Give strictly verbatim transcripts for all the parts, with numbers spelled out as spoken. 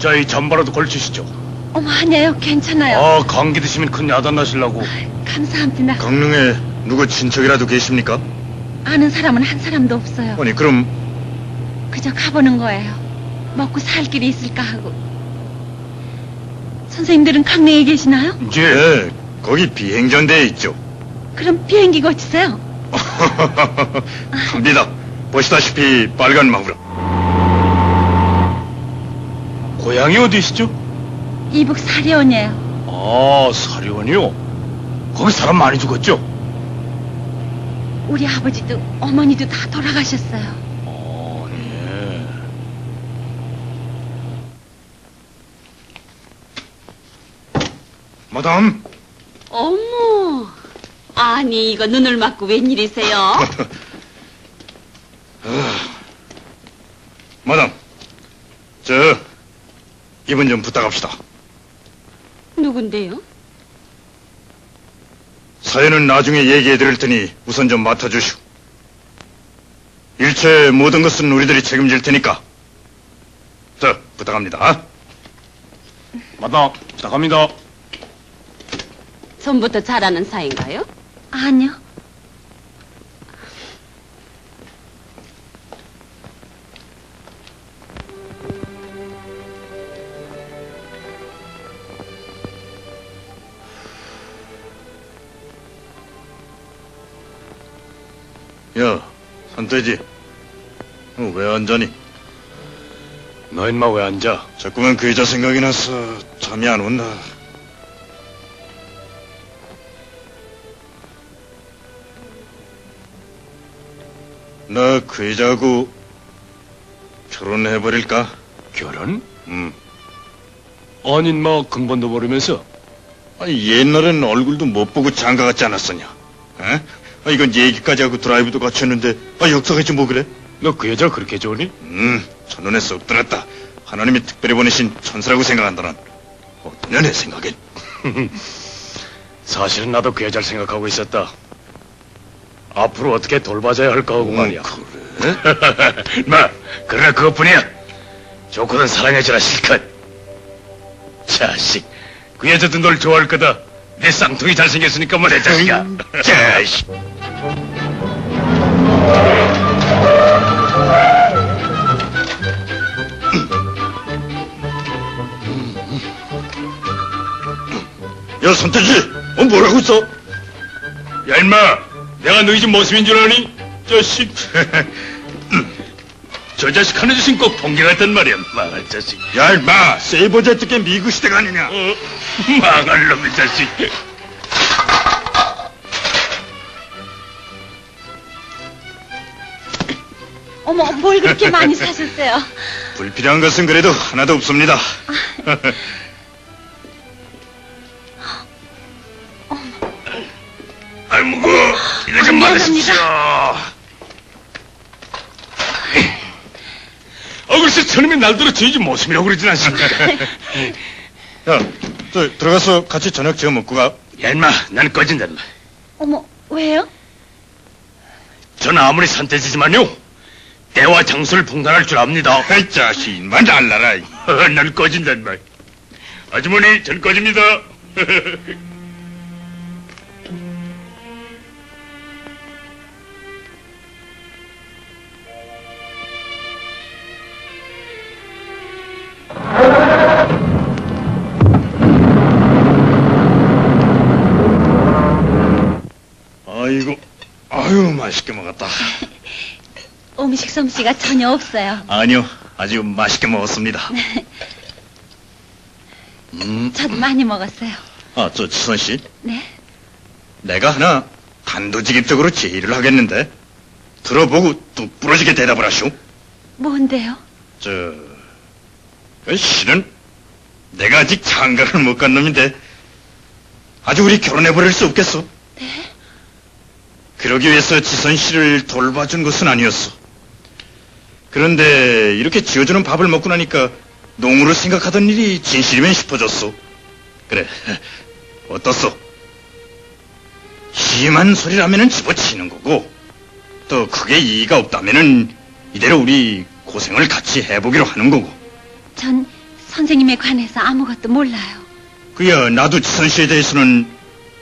저희 전바라도 걸치시죠. 어머, 아니에요. 괜찮아요. 아, 감기 드시면 큰 야단 나시려고. 감사합니다. 강릉에 누구 친척이라도 계십니까? 아는 사람은 한 사람도 없어요. 아니, 그럼... 그저 가보는 거예요. 먹고 살 길이 있을까 하고. 선생님들은 강릉에 계시나요? 예, 거기 비행전대에 있죠. 그럼 비행기 고치세요. 갑니다. 보시다시피 빨간 마후라. 고향이 어디시죠? 이북 사려원이에요. 아, 사려원이요? 거기 사람 많이 죽었죠? 우리 아버지도 어머니도 다 돌아가셨어요. 어, 네. 마담. 어머, 아니 이거 눈을 맞고 웬일이세요? 마담, 저 이분 좀 부탁합시다. 누군데요? 사연은 나중에 얘기해드릴 테니 우선 좀 맡아주시오. 일체 모든 것은 우리들이 책임질 테니까. 자, 부탁합니다. 마담, 부탁합니다. 전부터 잘 아는 사이인가요? 아니요. 야, 산돼지. 어, 왜 앉아니? 너 인마 왜 앉아? 자꾸만 그 여자 생각이 나서 잠이 안 온다. 나 그 여자하고 결혼해버릴까? 결혼? 응. 아니 인마 금번도 모르면서. 아니 옛날엔 얼굴도 못 보고 장가 갔지 않았었냐? 에? 아, 이건 얘기까지 하고 드라이브도 같이 했는데, 아, 역사가지 뭐 그래? 너 그 여자 그렇게 좋으니? 음, 저 눈에 쏙 들었다. 하나님이 특별히 보내신 천사라고 생각한다, 난. 어떠냐, 내 생각엔? 사실은 나도 그 여자를 생각하고 있었다. 앞으로 어떻게 돌봐줘야 할까 하고 말이야. 그래? 마, 그러나 그것뿐이야. 좋거든 사랑해줘라, 실컷. 자식, 그 여자도 널 좋아할 거다. 내 쌍둥이 잘생겼으니까 뭐 내 자식아. 자식. 야, 선택지! 어, 뭐라고 있어? 야, 인마! 내가 너희 집 모습인 줄 아니? 자식! 저 자식 하는 짓은 꼭 번개같단 말이야, 망할 자식. 야, 인마! 세이버제트께 미국 시대가 아니냐? 어. 망할 놈의 자식. 어머, 뭘 그렇게 많이 사셨어요? 불필요한 것은 그래도 하나도 없습니다. 아이, 무거워. 이거 좀 받으십시오. 아, 글쎄 저놈이 날더러 저희 집 모습이라고 그러진 않습니까? 야, 저, 들어가서 같이 저녁 지어 먹고 가. 야, 인마, 난 꺼진다, 인마. 어머, 왜요? 전 아무리 산돼지지만요, 때와 장소를 분간할 줄 압니다. 이 자식, 인마, 날라라. 난 꺼진다, 인마. 아주머니, 전 꺼집니다. 아이고, 아유, 맛있게 먹었다. 음식 솜씨가 전혀 없어요. 아니요, 아주 맛있게 먹었습니다. 음. 저도 많이 먹었어요. 아, 저 지선씨? 네? 내가 하나 단도직입적으로 제의를 하겠는데 들어보고 뚝 부러지게 대답을 하시오. 뭔데요? 저... 그 실은 내가 아직 장가를 못 간 놈인데 아주 우리 결혼해버릴 수 없겠어? 네? 그러기 위해서 지선 씨를 돌봐준 것은 아니었어. 그런데 이렇게 지어주는 밥을 먹고 나니까 농으로 생각하던 일이 진실이면 싶어졌어. 그래, 어떻소? 심한 소리라면은 집어치는 거고, 또 크게 이의가 없다면은 이대로 우리 고생을 같이 해보기로 하는 거고. 전 선생님에 관해서 아무것도 몰라요. 그야 나도 지선씨에 대해서는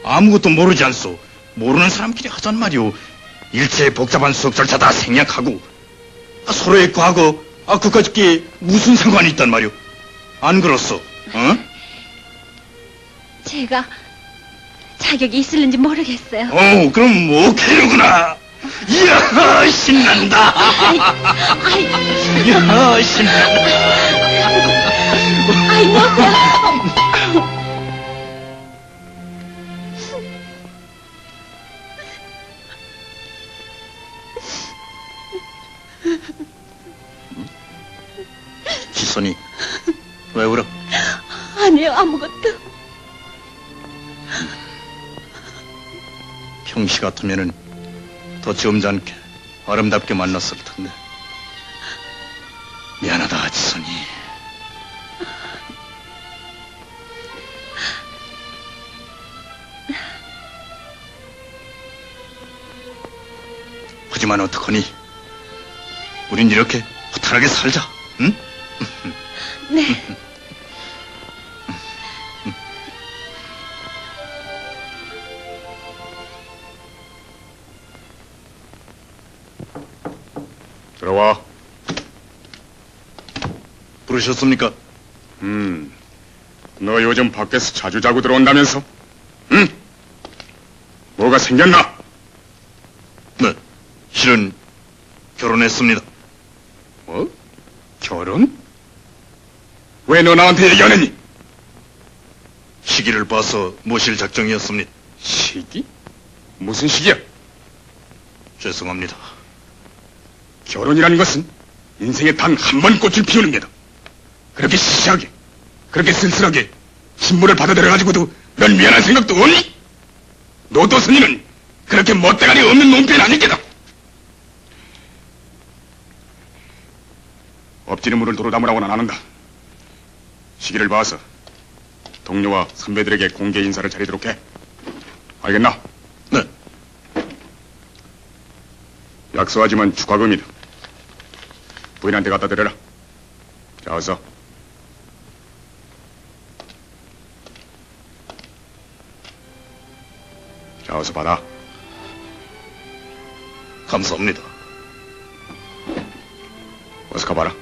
아무것도 모르지 않소. 모르는 사람끼리 하잔 말이오. 일체의 복잡한 수업 절차 다 생략하고 아, 서로의 과거, 아, 그까짓게 무슨 상관이 있단 말이오. 안 그렇소? 어? 제가 자격이 있을는지 모르겠어요. 어, 그럼 뭐 오케이구나. 이야, 신난다. 아이, 아이, 이야, 신난다. 아이, 뭐세요? 지선이, 왜 울어? 아니요, 아무것도. 평시 같으면은 더 점잖게 아름답게 만났을 텐데. 미안하다, 지선이. 하지만 어떡하니? 우린 이렇게 허탈하게 살자, 응? 네. 들어와. 부르셨습니까? 음, 너 요즘 밖에서 자주 자고 들어온다면서? 응? 뭐가 생겼나? 네, 실은 결혼했습니다. 뭐? 결혼? 왜 너 나한테 얘기 안 했니? 시기를 봐서 모실 작정이었습니다. 시기? 무슨 시기야? 죄송합니다. 결혼이라는 것은 인생에 단 한 번 꽃을 피우는 게다. 그렇게 시시하게, 그렇게 쓸쓸하게 신부를 받아들여가지고도 넌 미안한 생각도 없니? 노도순이는 그렇게 멋대가리 없는 논편 아닐 게다. 엎지는 물을 도로 담으라고는 안 한다. 시기를 봐서 동료와 선배들에게 공개 인사를 차리도록 해. 알겠나? 네. 약소하지만 축하금이다. 부인한테 갖다 드려라. 자, 어서. 자, 어서 받아. 감사합니다. 어서 가봐라.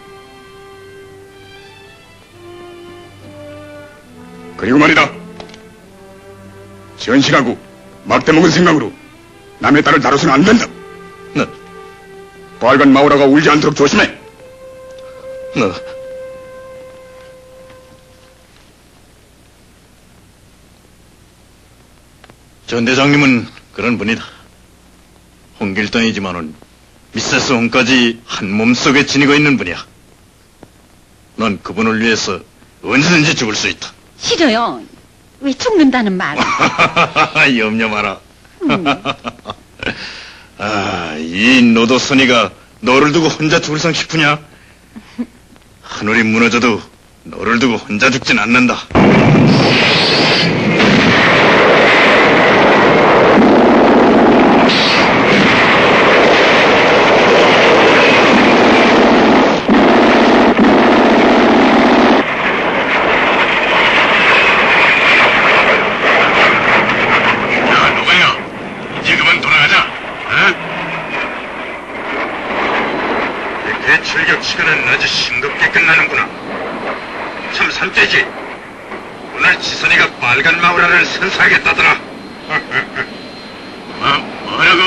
그리고 말이다. 전실하고 막대먹은 생각으로 남의 딸을 다뤄서는 안 된다. 네. 빨간 마후라가 울지 않도록 조심해. 네. 전 대장님은 그런 분이다. 홍길동이지만은 미세스 홍까지 한 몸속에 지니고 있는 분이야. 넌 그분을 위해서 언제든지 죽을 수 있다. 싫어요. 왜 죽는다는 말? 염려 마라. 음. 아, 이 노도선이가 너를 두고 혼자 죽을 상 싶으냐? 하늘이 무너져도 너를 두고 혼자 죽진 않는다. 빨간 마후라를 선사하겠다더라. 뭐, 뭐라고?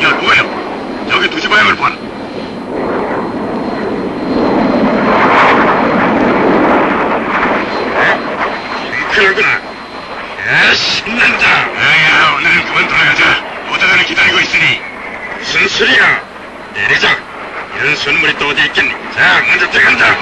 야, 누구야? 여기 두지 마요, 얼판. 징크얼구나. 야, 신난다. 야, 야, 오늘은 그만 돌아가자. 오다가는 기다리고 있으니. 무슨 소리야? 내리자. 이런 선물이 또 어디 있겠니? 자, 먼저 들어간다.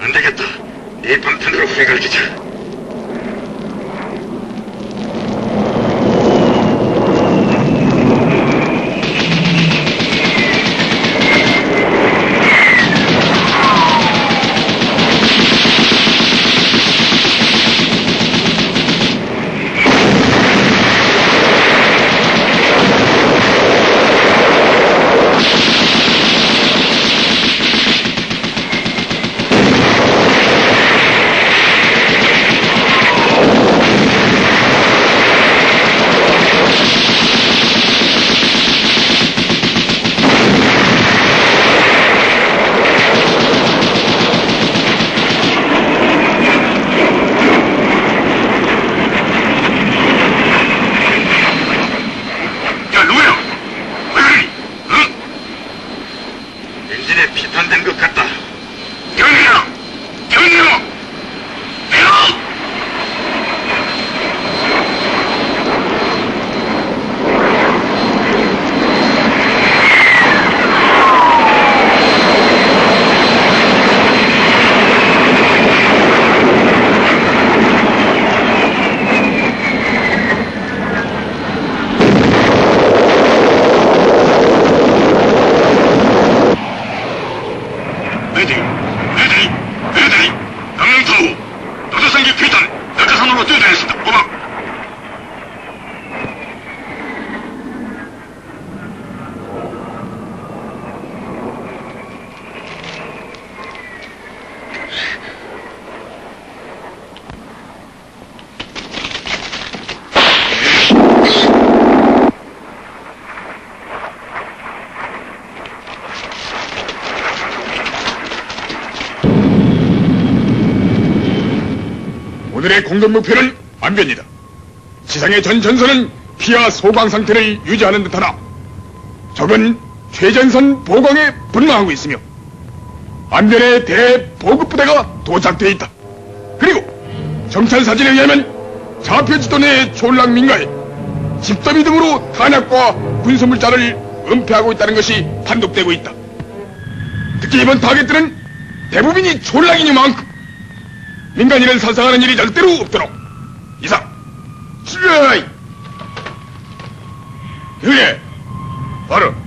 안되겠다. 이 방탄으로 회갈기자. 엔진에 피탄된 것 같다. 경력! 경력! 배로! 오늘의 공격 목표는 안변이다. 지상의 전 전선은 피하 소강 상태를 유지하는 듯하나 적은 최전선 보강에 분망하고 있으며 안변의 대보급부대가 도착되어 있다. 그리고 정찰사진에 의하면 좌표지도 내 촌락 민가에 집더미 등으로 탄약과 군수물자를 은폐하고 있다는 것이 판독되고 있다. 특히 이번 타겟들은 대부분이 촌락이니만큼 민간인을 사상하는 일이 절대로 없도록. 이상 출발. 그래 바로